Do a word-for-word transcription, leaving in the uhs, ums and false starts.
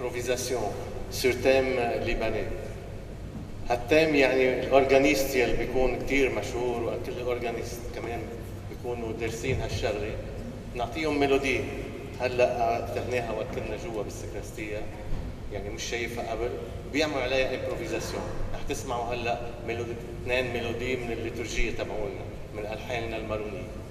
امبروفيزاسيون سور تيم لبناني. هالتيم يعني الاورغانيست يلي بيكون كثير مشهور، وكل اورغانيست كمان بيكونوا دارسين هالشغله، نعطيهم ميلودي. هلا اخترناها وقت كنا جوا بالسكرستيا، يعني مش شايفها قبل، بيعملوا عليها امبروفيزاسيون. رح تسمعوا هلا ميلودي، اثنين ميلودي من الليتورجيه تبعولنا، من الحاننا المارونيه.